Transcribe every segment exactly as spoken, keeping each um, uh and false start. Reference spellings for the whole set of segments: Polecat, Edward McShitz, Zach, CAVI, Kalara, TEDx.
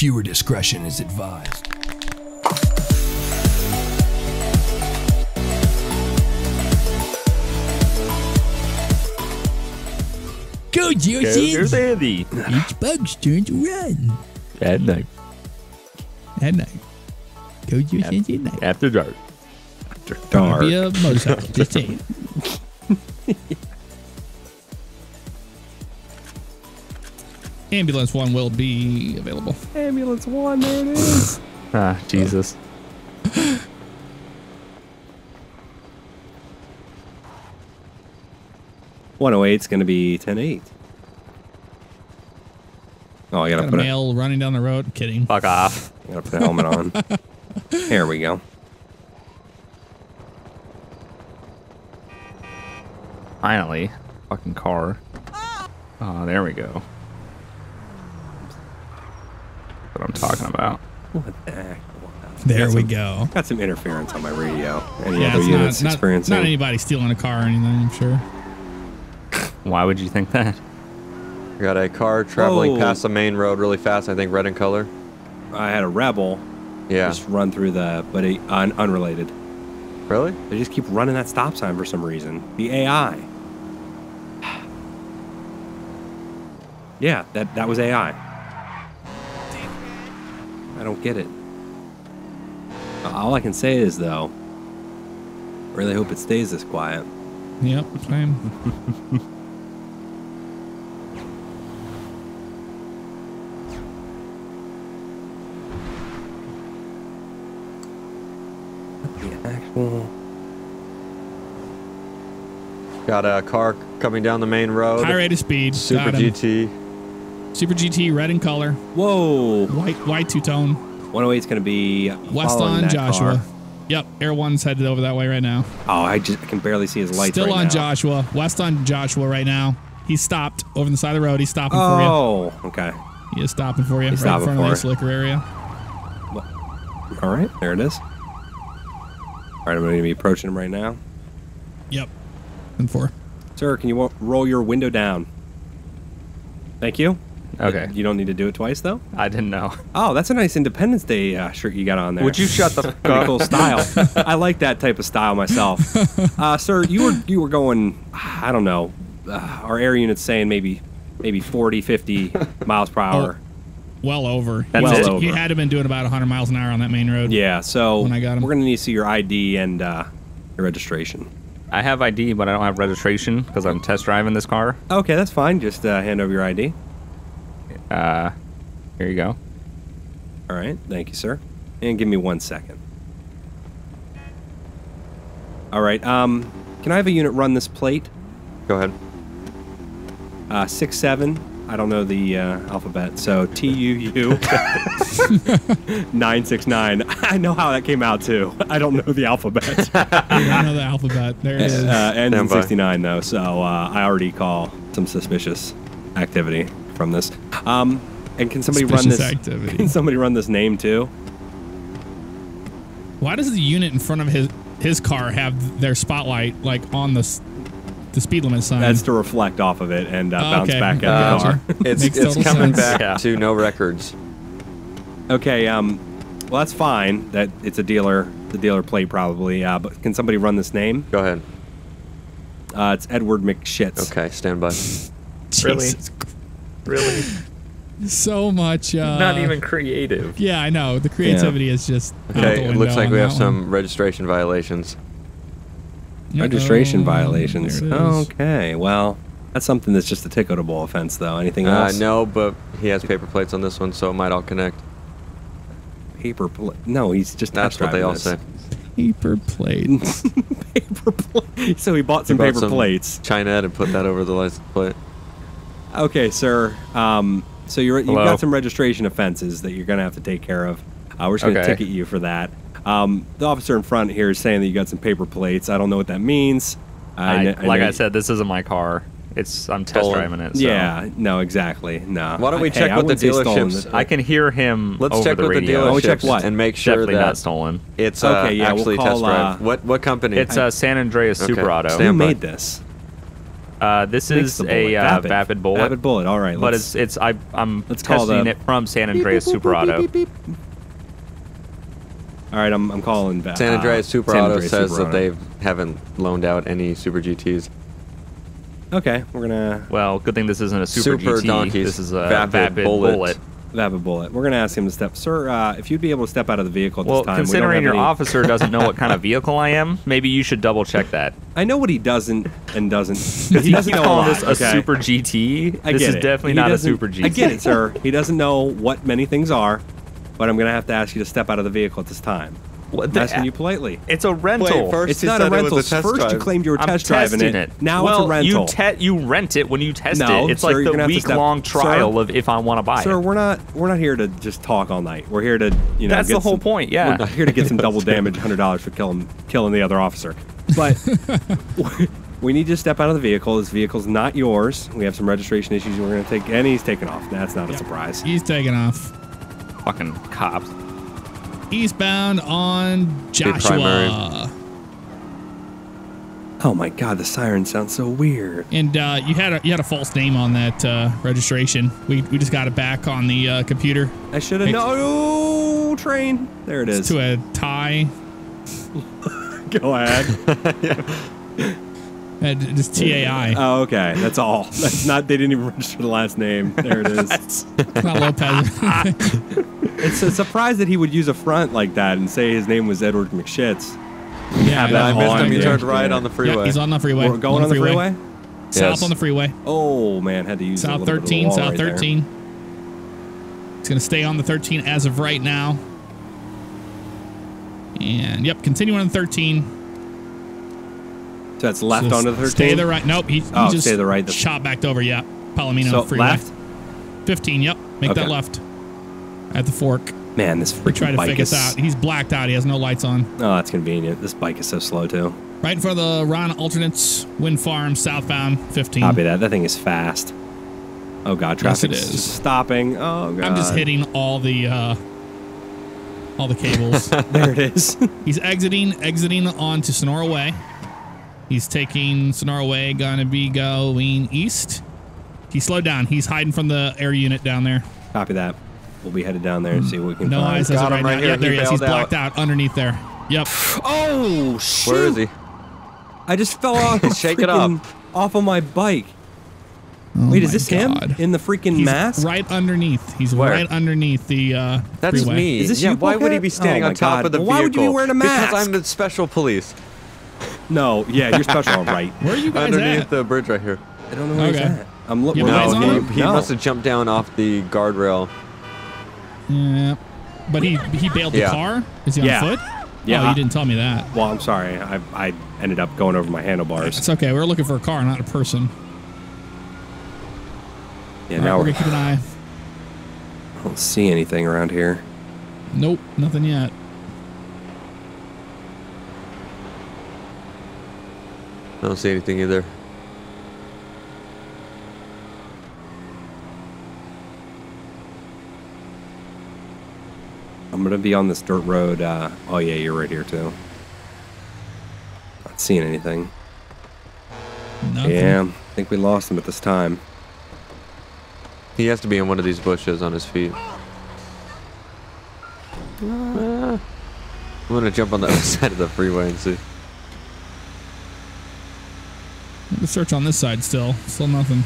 Viewer discretion is advised. Go, Joseph! There's Andy. It's Bug's turn to run. At night. At night. Go, Joseph, at night. After dark. After dark. Be a motorcycle. Just saying. Ambulance one will be available. Ambulance one, there it is. Ah, Jesus. one oh eight's going to be ten eight. Oh, I got to put a... Male running down the road. Kidding. Fuck off. I got to put a helmet on. There we go. Finally. Fucking car. Oh, there we go. What I'm talking about. What the heck? There we some, go. Got some interference on my radio. Any yeah, other units not, experiencing? Not anybody stealing a car or anything, I'm sure. Why would you think that? I got a car traveling oh. past the main road really fast. I think red in color. I had a Rebel. Yeah. Just run through the, but it, un, unrelated. Really? They just keep running that stop sign for some reason. The A I. Yeah, that that was A I. I don't get it. All I can say is, though, really hope it stays this quiet. Yep, same. What the actual... Got a car coming down the main road. High rate of speed. Super G T. Super G T, red in color. Whoa. White, white two-tone. one oh eight is going to be west on Joshua. Car. Yep, Air One's headed over that way right now. Oh, I just I can barely see his lights. Still right on now. Joshua, west on Joshua right now. He's stopped over on the side of the road. He's stopping oh, for you. Oh, okay. He is stopping for you. He's right in front of that slicker area. What? All right, there it is. All right, I'm going to be approaching him right now. Yep. And four. Sir, can you roll your window down? Thank you. Okay. You don't need to do it twice, though? I didn't know. Oh, that's a nice Independence Day uh, shirt you got on there. Would you shut the fuck up? Cool style. I like that type of style myself. Uh, sir, you were you were going, I don't know, uh, our air unit's saying maybe maybe forty, fifty miles per hour. Oh, well over. That's well it. over. You had been doing about one hundred miles an hour on that main road. Yeah, so when I got him. We're going to need to see your I D and uh, your registration. I have I D, but I don't have registration because I'm test driving this car. Okay, that's fine. Just uh, hand over your I D. Uh, here you go. All right, thank you, sir. And give me one second. All right, um, can I have a unit run this plate? Go ahead. Uh, six seven. I don't know the uh, alphabet, so T U U nine six nine. I know how that came out too. I don't know the alphabet. I don't know the alphabet. There it is. Uh, ends in sixty nine though, so uh, I already call some suspicious activity from this. Um, and can somebody suspicious run this? Activity. Can somebody run this name too? Why does the unit in front of his his car have their spotlight like on the? The speed limit sign. That's to reflect off of it and uh, oh, bounce okay. back at uh, the car. It's, it's coming sense. back yeah. to no records. Okay, um, well, that's fine. That it's a dealer, the dealer plate probably. Uh, but can somebody run this name? Go ahead. Uh, it's Edward McShitz. Okay, stand by. Really? Really? So much. Uh, Not even creative. Yeah, I know. The creativity yeah. is just. Okay, it looks like we have some one. registration violations. Registration Uh-oh. violations. Okay, well, that's something that's just a ticketable offense, though. Anything else? Uh, no, but he has paper plates on this one, so it might all connect. Paper plate? No, he's just that's test what they all this. say. Paper plates. Paper plates. So he bought some he bought paper some plates. Chinette and put that over the license plate. Okay, sir. Um, so you're, you've got some registration offenses that you're going to have to take care of. Uh, we're just going to okay. ticket you for that. Um, the officer in front here is saying that you got some paper plates. I don't know what that means. I, I, like I, I said, this isn't my car. It's I'm test stolen. driving it. So. Yeah, no, exactly. No. Why don't we check hey, with I the dealerships? I can hear him. Let's over check the with radio. the dealerships. Oh, check what? And make sure Definitely that not stolen. It's uh, okay. Yeah, actually we'll call, test drive. Uh, what what company? It's uh, San Andreas Super okay, Auto. Who made this? Uh, this is a uh, Vapid Bullet. Vapid Bullet. All right, but it's it's I I'm let's testing call the... it from San Andreas beep, Super beep, Auto. Beep, beep, beep. All right, I'm I'm calling back. San Andreas uh, Super San Andreas Auto says Super that Auto. They haven't loaned out any Super G Ts. Okay, we're gonna. Well, good thing this isn't a Super, super G T. Donkeys. This is a Vapid, Vapid Bullet. Bullet. Vapid Bullet. We're gonna ask him to step, sir. Uh, if you'd be able to step out of the vehicle at well, this time. Well, considering we don't have your any... officer doesn't know what kind of vehicle I am, maybe you should double check that. I know what he doesn't and doesn't. He doesn't know call a this a okay. Super G T. I this get is it. definitely he not a Super G T. I get it, sir. He doesn't know what many things are. But I'm gonna have to ask you to step out of the vehicle at this time. What the, I'm asking you politely. It's a rental. Wait, first it's not a rental. It a test first drive. You claimed you were I'm test driving it. it. Now well, it's a rental. Well, you, you rent it when you test no, it. It's sir, like the week-long trial sir, of if I want to buy sir, it. Sir, we're not we're not here to just talk all night. We're here to you know. That's get the whole some, point. Yeah. We're not here to get some double damage, hundred dollars for killing killing the other officer. But we need you to step out of the vehicle. This vehicle's not yours. We have some registration issues. We're gonna take and he's taking off. That's not yeah. a surprise. He's taking off. Fucking cops. Eastbound on Joshua. Oh my God, the siren sounds so weird. And uh, you had a you had a false name on that uh, registration. We we just got it back on the uh, computer. I should have known. Oh, train. There it is. It's to a tie. Go ahead. Yeah. It's T A I. Oh, okay. That's all. That's not. They didn't even register the last name. There it is. It's not Lopez. It's a surprise that he would use a front like that and say his name was Edward McShits. Yeah, yeah I missed him. He turned right on the freeway. Yeah, he's on the freeway. We're going on the freeway. On the freeway? Yes. South on the freeway. Oh man, had to use South thirteen. South right thirteen. There. It's gonna stay on the thirteen as of right now. And yep, continue on the thirteen. So that's left so onto the thirteen. Stay the right. Nope. He, oh, he just stay the right. Shot backed over. Yeah. Palomino so freeway. Left. Fifteen. Yep. Make okay. that left. At the fork. Man, this freaking bike is. We're trying to figure this out. He's blacked out. He has no lights on. Oh, that's convenient. This bike is so slow too. Right in front of the Ron Alternates Wind Farm southbound fifteen. Copy that. That thing is fast. Oh God, traffic yes, is stopping. Oh God. I'm just hitting all the uh, all the cables. There it is. He's exiting, exiting onto Sonora Way. He's taking Sonora Way, gonna be going east. He slowed down. He's hiding from the air unit down there. Copy that. We'll be headed down there and see what we can no find. No eyes. Got him right, right here. Yeah, there he is. He's blacked out. out underneath there. Yep. Oh, shoot. Where is he? I just fell off. Shake it up. Off of my bike. Oh Wait, is this God. him in the freaking He's mask? Right underneath. He's Where? right underneath the. Uh, That's freeway. me. Is this yeah, you? Why would he be standing oh on top God. of the well, vehicle? Why would you be wearing a mask? Because I'm the special police. No, yeah, you're special, all right. Where are you guys Underneath at? the bridge right here. I don't know where okay. he's at. I'm looking. No, he, he no. must have jumped down off the guardrail. Yeah, but he he bailed the yeah. car. Is he on yeah. foot? Yeah, oh, you didn't tell me that. Well, I'm sorry. I I ended up going over my handlebars. It's okay. We were looking for a car, not a person. Yeah, all now right, we're gonna keep an eye. I don't see anything around here. Nope, nothing yet. I don't see anything either. I'm gonna be on this dirt road. Uh, oh yeah, you're right here too. Not seeing anything. Nothing. Yeah, I think we lost him at this time. He has to be in one of these bushes on his feet. Uh, I'm gonna jump on the other side of the freeway and see. Search on this side still. Still nothing.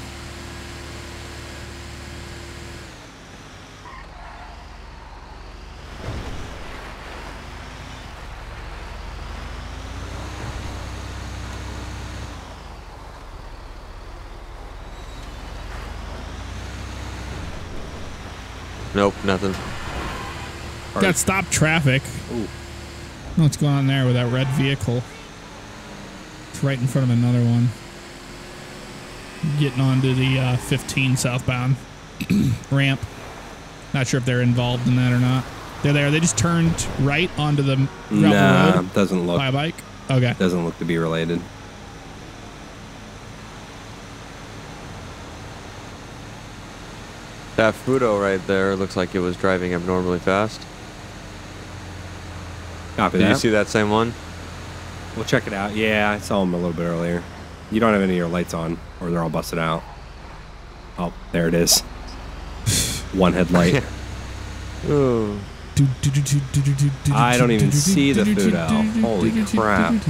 Nope, nothing. Got stopped traffic. Ooh. What's going on there with that red vehicle? It's right in front of another one. Getting onto the uh, fifteen southbound ramp. Not sure if they're involved in that or not. They're there. They just turned right onto the nah, road doesn't look by a bike. Okay, doesn't look to be related. That Fudo right there looks like it was driving abnormally fast. Copy Did that. you see that same one? We'll check it out. Yeah, I saw him a little bit earlier. You don't have any of your lights on, or they're all busted out. Oh, there it is. One headlight. Oh. I don't even see the food owl. Holy crap.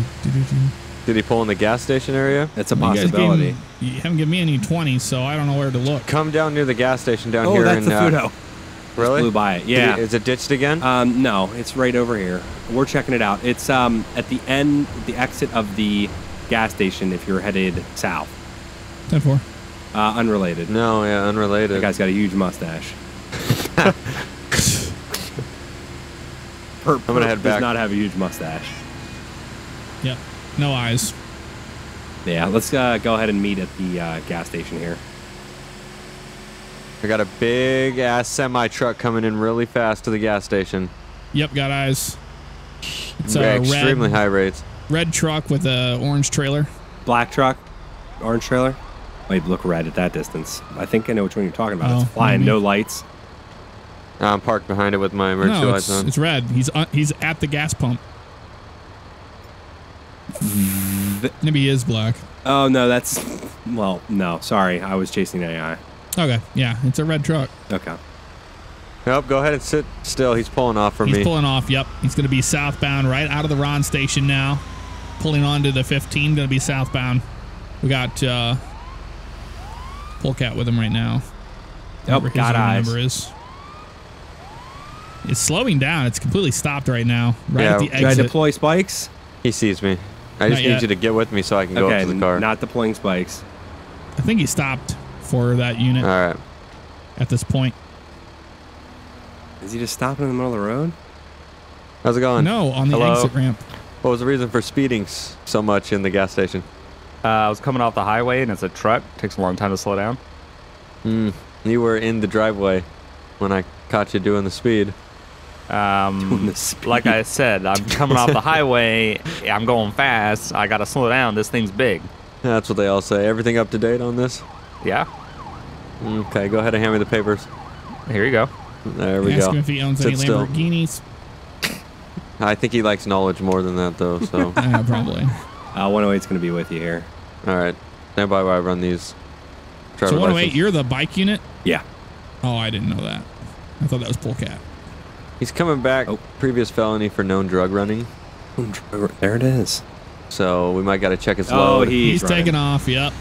Did he pull in the gas station area? It's a possibility. You, guys gave me, you haven't given me any twenties, so I don't know where to look. Come down near the gas station down oh, here. Oh, that's in, the food uh, owl. Really? Just blew by it. Yeah. Did it, is it ditched again? Um, no, it's right over here. We're checking it out. It's um at the end, the exit of the gas station if you're headed south. ten four. Uh, unrelated. No, yeah, unrelated. That guy's got a huge mustache. Perp I'm gonna head back. Does not have a huge mustache. Yep. No eyes. Yeah, let's uh, go ahead and meet at the uh, gas station here. I got a big ass semi truck coming in really fast to the gas station. Yep, got eyes. It's a extremely red, high rates. Red truck with a orange trailer. Black truck, orange trailer. Might look red at that distance. I think I know which one you're talking about. Oh, it's flying, maybe. No lights. I'm parked behind it with my emergency no, lights on. It's red. He's uh, he's at the gas pump. The, maybe he is black. Oh no, that's well, no, sorry, I was chasing A I. Okay, yeah, it's a red truck. Okay. Nope, go ahead and sit still. He's pulling off for me. He's pulling off. Yep, he's going to be southbound, right out of the Ron station now. Pulling onto the fifteen, going to be southbound. We got uh, Polecat with him right now. Nope, got eyes. Number is. It's slowing down. It's completely stopped right now. Right yeah, at the exit. Should I deploy spikes? He sees me. I just need you to get with me so I can okay, go up to the car. Not deploying spikes. I think he stopped for that unit. All right. At this point. Is he just stopping in the middle of the road? How's it going? No, on the Hello? exit ramp. What was the reason for speeding so much in the gas station? Uh, I was coming off the highway, and it's a truck. It takes a long time to slow down. Mm, you were in the driveway when I caught you doing the speed. Um, like I said, I'm coming off the highway. I'm going fast. I gotta slow down. This thing's big. That's what they all say. Everything up to date on this? Yeah. Okay, go ahead and hand me the papers. Here you go. There we go. Ask him if he owns Sit any still. Lamborghinis. I think he likes knowledge more than that, though. So yeah, probably. Uh, one oh eight's gonna be with you here. All right. Stand by while I run these. So one oh eight, license. You're the bike unit. Yeah. Oh, I didn't know that. I thought that was Polecat. He's coming back. Oh. Previous felony for known drug running. There it is. So we might got to check his oh, load. Oh, he's, he's taking off. Yep.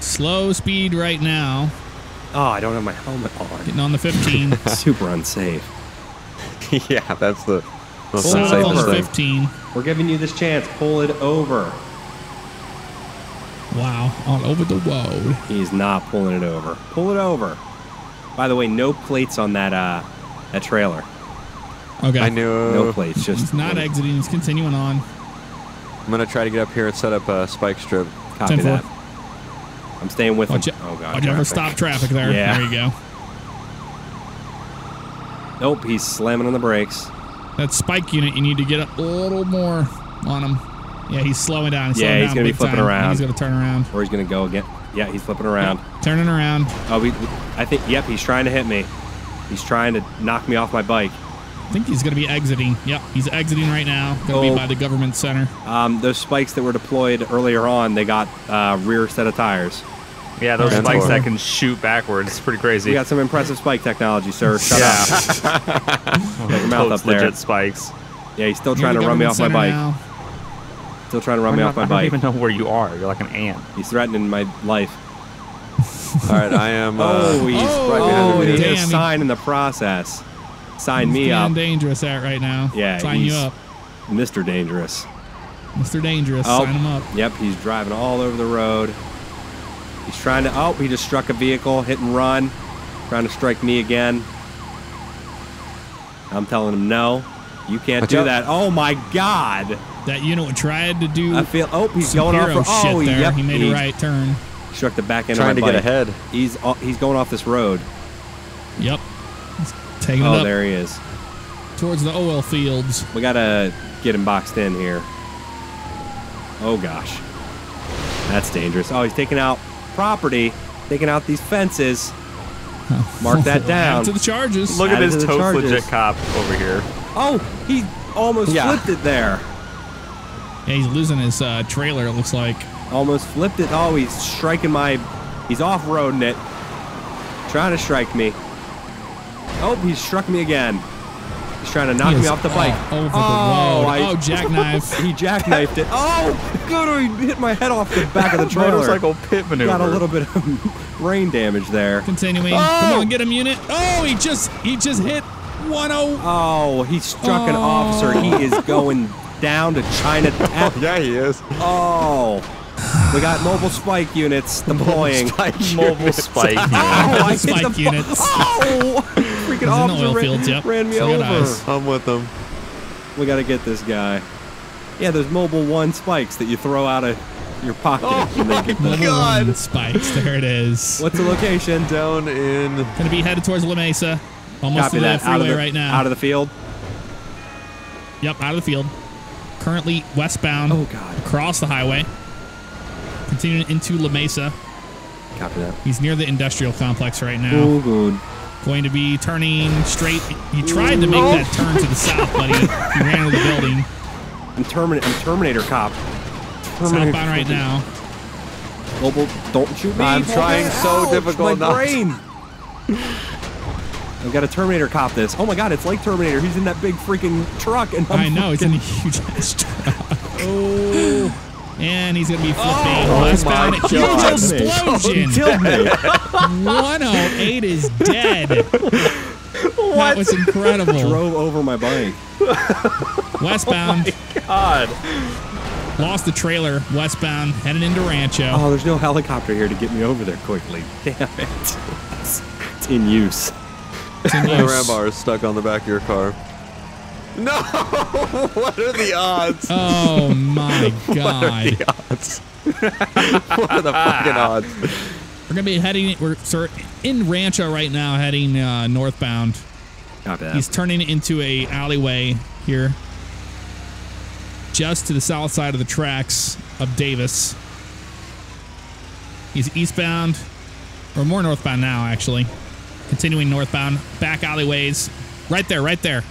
Slow speed right now. Oh, I don't have my helmet on. Getting on the fifteen. Super unsafe. Yeah, that's the most Pull unsafe over. thing. fifteen. We're giving you this chance. Pull it over. Wow, on over the road. He's not pulling it over. Pull it over. By the way, no plates on that. Uh, A trailer. Okay. I knew. No plates. Just he's not exiting. He's continuing on. I'm gonna try to get up here and set up a spike strip. Copy that. I'm staying with him. Oh god. Watch out for stop traffic there. Yeah. There you go. Nope. He's slamming on the brakes. That spike unit, you need to get a little more on him. Yeah, he's slowing down. He's yeah, slowing he's down gonna be flipping time. around. He's gonna turn around. Or he's gonna go again. Yeah, he's flipping around. Yep. Turning around. Oh, we. I think. Yep. He's trying to hit me. He's trying to knock me off my bike. I think he's going to be exiting. Yep, he's exiting right now. Going to oh. be by the government center. Um, those spikes that were deployed earlier on, they got uh, rear set of tires. Yeah, those That's spikes horrible. that can shoot backwards. It's pretty crazy. We got some impressive spike technology, sir. Shut up. Get your mouth up there. Legit spikes. Yeah, he's still trying to run me off my bike. Now. Still trying to run We're me not, off my I bike. I don't even know where you are. You're like an ant. He's threatening my life. All right, I am. Uh, oh, he's oh, right behind me. He did a sign in the process. Sign he's me up. dangerous at right now. Yeah, sign you up, Mister Dangerous. Mister Dangerous, oh, sign him up. Yep, he's driving all over the road. He's trying to. Oh, he just struck a vehicle, hit and run, trying to strike me again. I'm telling him no, you can't Watch do up. that. Oh my God! That unit tried to do. I feel. Oh, he's going off. For, oh, shit there. Yep, he made a right turn. Struck the back end Trying of my bike. Trying to get ahead. He's he's going off this road. Yep. He's taking oh, it up. Oh, there he is. Towards the oil fields. We got to get him boxed in here. Oh, gosh. That's dangerous. Oh, he's taking out property, taking out these fences. Oh. Mark that down. Add to the charges. Look Add at this toast legit cop over here. Oh, he almost yeah. flipped it there. Yeah, he's losing his uh, trailer, it looks like. Almost flipped it. Oh, he's striking my... He's off-roading it. Trying to strike me. Oh, he struck me again. He's trying to knock me off the bike. Over oh, the road. I, oh, jackknife. He jackknifed it. Oh, good. He hit my head off the back of the trailer. Motorcycle pit maneuver. Got a little bit of brain damage there. Continuing. Oh. Come on, get him, unit. Oh, he just he just hit one oh. Oh, he struck oh. an officer. He is going down to Chinatown. Oh, yeah, he is. Oh. We got mobile spike units deploying. Mobile spike units. Oh, I spike hit units. Oh. Freaking officer ran, fields, yep. ran me so over. Nice. I'm with them. We got to get this guy. Yeah, there's mobile one spikes that you throw out of your pocket. Oh, my get God. One spikes. There it is. What's the location? Down in... Going to be headed towards La Mesa. Almost Copy to that. the freeway the, right now. Out of the field? Yep, out of the field. Currently westbound. Oh, God. Across the highway. Continuing into La Mesa. Copy that. He's near the industrial complex right now. Oh, good. Going to be turning straight. You tried to make oh. that turn to the south, buddy. You ran into the building. I'm, Termin I'm Terminator cop. Terminator Southbound right now. Global, don't shoot me. I'm trying oh, so ouch, difficult my brain. I've got a Terminator cop this. Oh my God, it's like Terminator. He's in that big freaking truck. And I'm I know, it's in a huge ass truck. Oh. And he's going to be flipping. Oh, westbound. Huge explosion. one oh eight is dead. What? That was incredible. Drove over my bike. Westbound. Oh my God. Lost the trailer. Westbound. Headed into Rancho. Oh, there's no helicopter here to get me over there quickly. Damn it. It's in use. It's in use. The ram bar is stuck on the back of your car. No! What are the odds? Oh my God! What are the odds? What are the fucking odds? We're gonna be heading. We're in Rancho right now, heading uh, northbound. Not bad. He's turning into a alleyway here, just to the south side of the tracks of Davis. He's eastbound, or more northbound now, actually. Continuing northbound, back alleyways. Right there. Right there.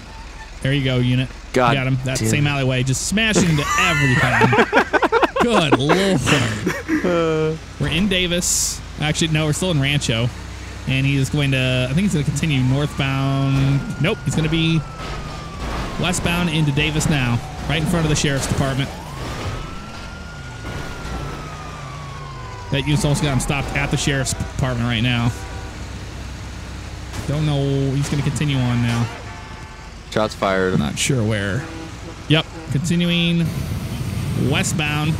There you go, unit. God got him. That same alleyway, just smashing into everything. Good Lord. Uh, we're in Davis. Actually, no, we're still in Rancho. And he is going to, I think he's going to continue northbound. Nope, he's going to be westbound into Davis now, right in front of the sheriff's department. That unit's also got him stopped at the sheriff's department right now. Don't know. He's going to continue on now. Shots fired. I'm not sure where. Yep. Continuing westbound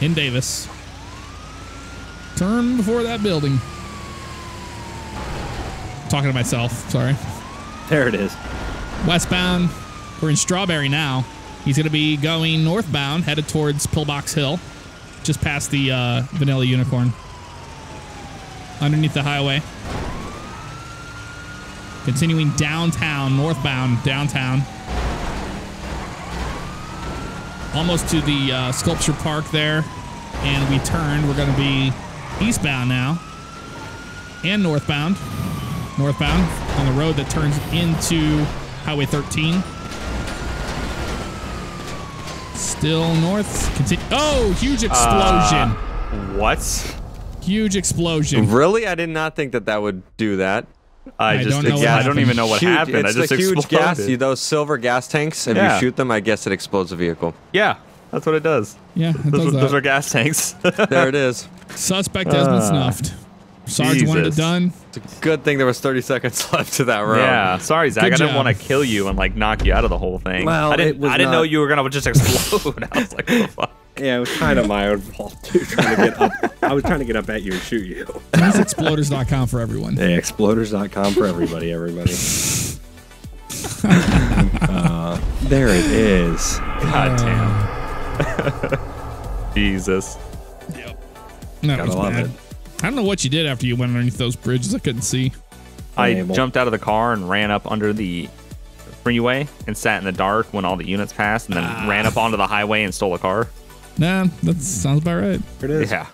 in Davis. Turn before that building. I'm talking to myself. Sorry. There it is. Westbound. We're in Strawberry now. He's going to be going northbound, headed towards Pillbox Hill, just past the uh, Vanilla Unicorn. Underneath the highway. Continuing downtown, northbound, downtown. Almost to the uh, Sculpture Park there. And we turn. We're going to be eastbound now. And northbound. Northbound on the road that turns into Highway thirteen. Still north. Continue. Oh, huge explosion. Uh, what? Huge explosion. Really? I did not think that that would do that. I, I just don't yeah, I don't even know what huge, happened. It's I just the huge exploded. gas. You those silver gas tanks. If yeah. you shoot them, I guess it explodes a vehicle. Yeah, that's what it does. Yeah, it those, does that. those are gas tanks. There it is. Suspect has been uh, snuffed. Sarge Jesus. wanted it done. It's a good thing there was thirty seconds left to that round. Yeah, sorry, Zach. Good I didn't job. want to kill you and like knock you out of the whole thing. Well, I didn't. I didn't know you were gonna just explode. I was like, what the fuck? Yeah, it was kind of my own fault too. Trying to get up. I was trying to get up at you and shoot you. That's exploders dot com for everyone. Yeah, exploders dot com for everybody, everybody. uh, there it is. God damn. Uh, Jesus. Yep. That Gotta was love bad. It. I don't know what you did after you went underneath those bridges. I couldn't see. I Unable. jumped out of the car and ran up under the freeway and sat in the dark when all the units passed, and then ah. ran up onto the highway and stole a car. Nah, that sounds about right. Here it is. Yeah.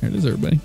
Here it is, everybody.